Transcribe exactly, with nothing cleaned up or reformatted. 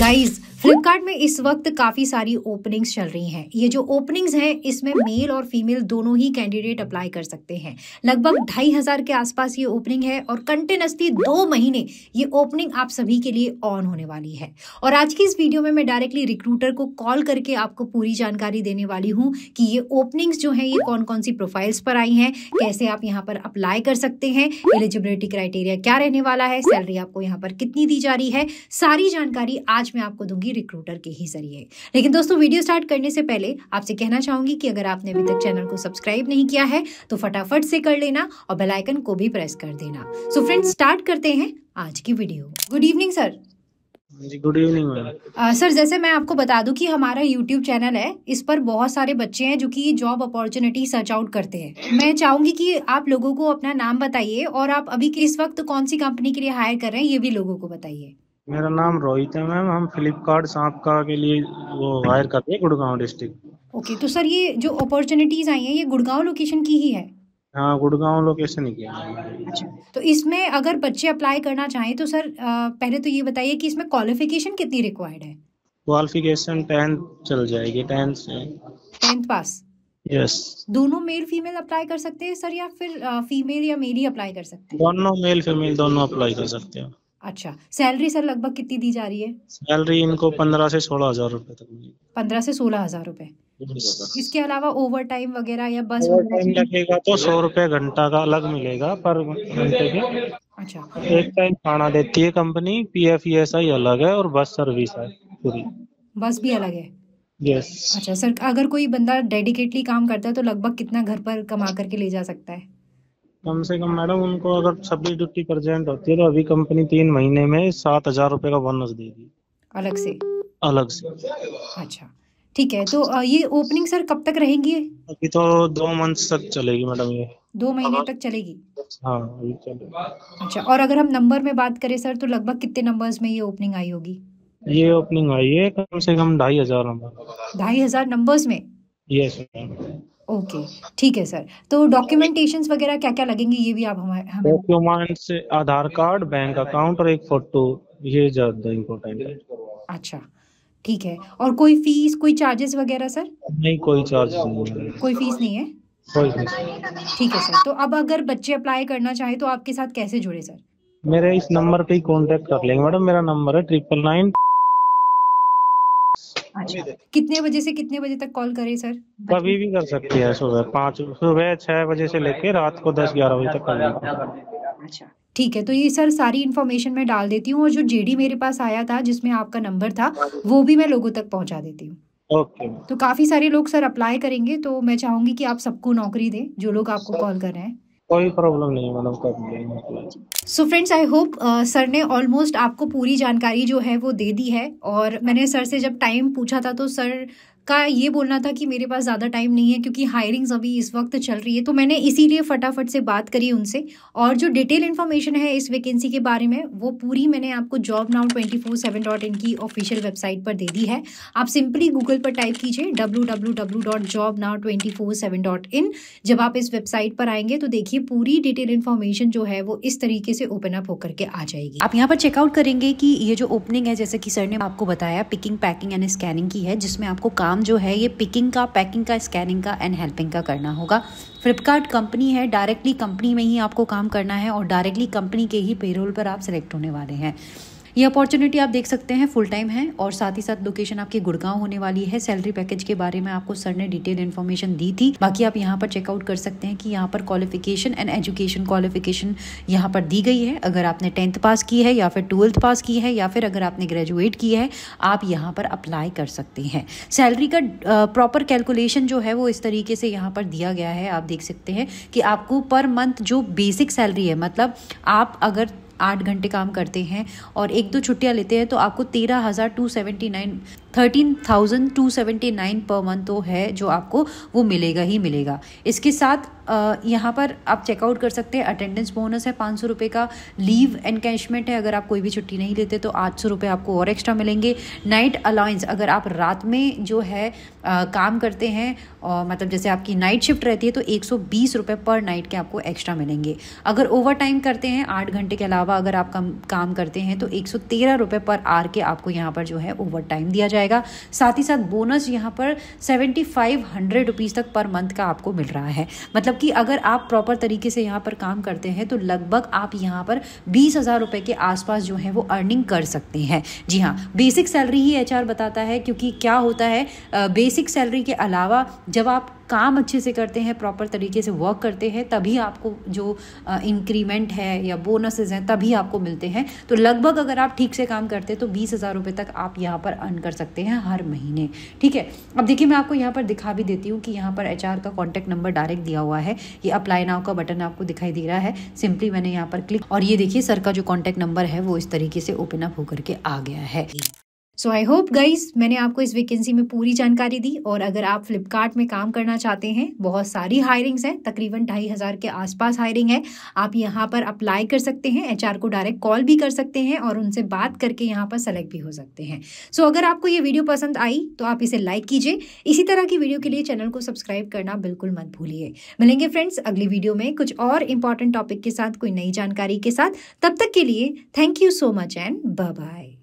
Guys Flipkart में इस वक्त काफ़ी सारी ओपनिंग्स चल रही हैं। ये जो ओपनिंग्स हैं इसमें मेल और फीमेल दोनों ही कैंडिडेट अप्लाई कर सकते हैं। लगभग ढाई हज़ार के आसपास ये ओपनिंग है और कंटिन्यूसली दो महीने ये ओपनिंग आप सभी के लिए ऑन होने वाली है। और आज की इस वीडियो में मैं डायरेक्टली रिक्रूटर को कॉल करके आपको पूरी जानकारी देने वाली हूँ कि ये ओपनिंग्स जो हैं ये कौन कौन सी प्रोफाइल्स पर आई हैं, कैसे आप यहाँ पर अप्लाई कर सकते हैं, एलिजिबिलिटी क्राइटेरिया क्या रहने वाला है, सैलरी आपको यहाँ पर कितनी दी जा रही है, सारी जानकारी आज मैं आपको दूंगी रिक्रूटर के ही जरिए। लेकिन दोस्तों वीडियो स्टार्ट करने से पहले आपसे कहना चाहूंगी कि अगर आपने अभी तक चैनल को सब्सक्राइब नहीं किया है तो फटाफट से कर लेना और बेल आइकन को भी प्रेस कर देना। सो फ्रेंड्स स्टार्ट करते हैं आज की वीडियो। Good evening sir. जी गुड इवनिंग मैम। सर जैसे मैं आपको बता दूं कि हमारा यूट्यूब चैनल है, इस पर बहुत सारे बच्चे हैं जो कि जॉब अपॉर्चुनिटी सर्च आउट करते हैं। मैं चाहूंगी कि आप लोगों को अपना नाम बताइए और आप अभी इस वक्त कौन सी कंपनी के लिए हायर कर रहे हैं ये भी लोगों को बताइए। मेरा नाम रोहित है मैम, हम फ्लिपकार्ट सांपका के लिए वो हायर कर रहे हैं गुड़गांव डिस्ट्रिक्ट। ओके तो सर ये जो अपॉर्चुनिटीज आई हैं ये गुड़गांव लोकेशन की ही है? हाँ गुड़गांव लोकेशन ही की है। अच्छा तो इसमें अगर बच्चे अप्लाई करना चाहें तो सर पहले तो ये बताइए कि इसमें क्वालिफिकेशन कितनी रिक्वायर्ड है? क्वालिफिकेशन टेंथ चल जाएगी, टेंथ से टेंथ पास। Yes yes. दोनों मेल फीमेल अप्लाई कर सकते हैं सर या फिर फीमेल या मेल ही अप्लाई कर सकते हैं? दोनों मेल फीमेल दोनों अप्लाई कर सकते हैं। अच्छा सैलरी सर लगभग कितनी दी जा रही है? सैलरी इनको पंद्रह से सोलह हजार रूपए तक मिलेगी। पंद्रह से सोलह हजार रूपए। इसके अलावा ओवर टाइम वगैरह या बस ओवर टाइम लगेगा तो सौ रूपए घंटा का अलग मिलेगा पर घंटे के। अच्छा एक टाइम खाना देती है कंपनी, पीएफ ईएसआई अलग है और बस सर्विस है पूरी, बस भी अलग है। यस अच्छा सर अगर कोई बंदा डेडिकेटली काम करता है तो लगभग कितना घर पर कमा करके ले जा सकता है? कम से कम मैडम उनको अगर छब्बीस ड्यूटी परसेंट होती है तो अभी कंपनी तीन महीने में सात हजार रूपए का बोनस देगी अलग से। अलग से अच्छा ठीक है। तो ये ओपनिंग सर कब तक रहेंगी? अभी तो दो मंथ तक चलेगी मैडम, ये दो महीने तक चलेगी। हाँ अभी चलेगी। अच्छा और अगर हम नंबर में बात करें सर तो लगभग कितने नंबर्स में ये ओपनिंग आई होगी? ये ओपनिंग आई है कम से कम ढाई हजार नंबर। ढाई हजार नंबर्स में? Yes ma'am. ओके okay, ठीक है सर। तो डॉक्यूमेंटेशंस वगैरह क्या क्या लगेंगे ये भी आप हमें? Documents Aadhaar card, bank account और एक फोटो, ये ज्यादा इम्पोर्टेंट है। अच्छा ठीक है। और कोई फीस कोई चार्जेस वगैरह सर? नहीं कोई चार्ज नहीं, कोई फीस नहीं है। ठीक है सर। तो अब अगर बच्चे अप्लाई करना चाहे तो आपके साथ कैसे जुड़े सर? मेरे इस नंबर पे कॉन्टेक्ट कर लेंगे मैडम, मेरा नंबर है ट्रिपल नाइन। अच्छा कितने बजे से कितने बजे तक कॉल करें सर? कभी भी कर सकते हैं, सुबह पाँच सुबह छह बजे से लेकर रात को दस ग्यारह बजे तक कर लें। अच्छा ठीक है। तो ये सर सारी इन्फॉर्मेशन मैं डाल देती हूँ और जो जेडी मेरे पास आया था जिसमें आपका नंबर था वो भी मैं लोगों तक पहुँचा देती हूँ। ओके तो काफी सारे लोग सर अप्लाई करेंगे तो मैं चाहूंगी कि आप सबको नौकरी दें जो लोग आपको कॉल कर रहे हैं। कोई प्रॉब्लम नहीं मैडम कर। So friends I hope sir ने ऑलमोस्ट आपको पूरी जानकारी जो है वो दे दी है। और मैंने सर से जब टाइम पूछा था तो सर का ये बोलना था कि मेरे पास ज़्यादा टाइम नहीं है क्योंकि हायरिंग्स अभी इस वक्त चल रही है, तो मैंने इसीलिए फटाफट से बात करी उनसे। और जो डिटेल इन्फॉर्मेशन है इस वैकेंसी के बारे में वो पूरी मैंने आपको job not two four seven dot in की ऑफिशियल वेबसाइट पर दे दी है। आप सिंपली गूगल पर टाइप कीजिए W W W dot job not two four seven dot in. जब आप इस वेबसाइट पर आएंगे तो देखिए पूरी डिटेल इन्फॉर्मेशन जो है वो इस तरीके से ओपन अप होकर के आ जाएगी। आप यहाँ पर चेकआउट करेंगे कि ये जो ओपनिंग है जैसे कि सर ने आपको बताया पिकिंग पैकिंग एंड स्कैनिंग की है, जिसमें आपको काम जो है ये पिकिंग का, पैकिंग का, स्कैनिंग का एंड हेल्पिंग का करना होगा। फ्लिपकार्ट कंपनी है, डायरेक्टली कंपनी में ही आपको काम करना है और डायरेक्टली कंपनी के ही पेरोल पर आप सिलेक्ट होने वाले हैं। ये अपॉर्चुनिटी आप देख सकते हैं फुल टाइम है और साथ ही साथ लोकेशन आपकी गुड़गांव होने वाली है। सैलरी पैकेज के बारे में आपको सर ने डिटेल इन्फॉर्मेशन दी थी, बाकी आप यहाँ पर चेकआउट कर सकते हैं कि यहाँ पर क्वालिफिकेशन एंड एजुकेशन क्वालिफिकेशन यहाँ पर दी गई है। अगर आपने टेंथ पास की है या फिर ट्वेल्थ पास की है या फिर अगर आपने ग्रेजुएट की है आप यहाँ पर अप्लाई कर सकते हैं। सैलरी का प्रॉपर कैलकुलेशन जो है वो इस तरीके से यहाँ पर दिया गया है। आप देख सकते हैं कि आपको पर मंथ जो बेसिक सैलरी है, मतलब आप अगर आठ घंटे काम करते हैं और एक दो छुट्टियां लेते हैं तो आपको तेरह हज़ार two seventy nine thirteen thousand two seventy nine पर मंथ तो है जो आपको वो मिलेगा ही मिलेगा। इसके साथ यहाँ पर आप चेकआउट कर सकते हैं। अटेंडेंस बोनस है पाँच सौ रुपये का, लीव एनकैशमेंट है, अगर आप कोई भी छुट्टी नहीं लेते तो आठ सौ रुपये आपको और एक्स्ट्रा मिलेंगे। नाइट अलाउंस, अगर आप रात में जो है आ, काम करते हैं और मतलब जैसे आपकी नाइट शिफ्ट रहती है तो एक सौ बीस रुपये पर नाइट के आपको एक्स्ट्रा मिलेंगे। अगर ओवर टाइम करते हैं, आठ घंटे के अलावा अगर आप कम काम करते हैं तो एक सौ तेरह रुपये पर आर के आपको यहाँ पर जो है ओवर टाइम दिया जाएगा। साथ ही साथ बोनस यहाँ पर सेवेंटी फाइव हंड्रेड रुपीज़ तक पर मंथ का आपको मिल रहा है, मतलब कि अगर आप प्रॉपर तरीके से यहाँ पर काम करते हैं तो लगभग आप यहाँ पर बीस हज़ार रुपये के आसपास जो है वो अर्निंग कर सकते हैं। जी हाँ, बेसिक सैलरी ही एच आर बताता है, क्योंकि क्या होता है बेसिक सैलरी के अलावा जब आप काम अच्छे से करते हैं, प्रॉपर तरीके से वर्क करते हैं, तभी आपको जो इंक्रीमेंट है या बोनसेस हैं तभी आपको मिलते हैं। तो लगभग अगर आप ठीक से काम करते हैं तो बीस हज़ार रुपये तक आप यहाँ पर अर्न कर सकते हैं हर महीने। ठीक है, अब देखिए मैं आपको यहाँ पर दिखा भी देती हूँ कि यहाँ पर एच आर का कॉन्टैक्ट नंबर डायरेक्ट दिया हुआ है। ये अप्लाई नाउ का बटन आपको दिखाई दे रहा है, सिंपली मैंने यहाँ पर क्लिक, और ये देखिए सर का जो कॉन्टैक्ट नंबर है वो इस तरीके से ओपन अप होकर के आ गया है। सो आई होप गाइज मैंने आपको इस वैकेंसी में पूरी जानकारी दी, और अगर आप फ्लिपकार्ट में काम करना चाहते हैं, बहुत सारी हायरिंग्स हैं, तकरीबन ढाई हज़ार के आसपास हायरिंग है। आप यहाँ पर अप्लाई कर सकते हैं, एचआर को डायरेक्ट कॉल भी कर सकते हैं और उनसे बात करके यहाँ पर सेलेक्ट भी हो सकते हैं। सो so, अगर आपको ये वीडियो पसंद आई तो आप इसे लाइक कीजिए। इसी तरह की वीडियो के लिए चैनल को सब्सक्राइब करना बिल्कुल मत भूलिए। मिलेंगे फ्रेंड्स अगली वीडियो में कुछ और इम्पॉर्टेंट टॉपिक के साथ, कोई नई जानकारी के साथ। तब तक के लिए thank you so much and bye bye.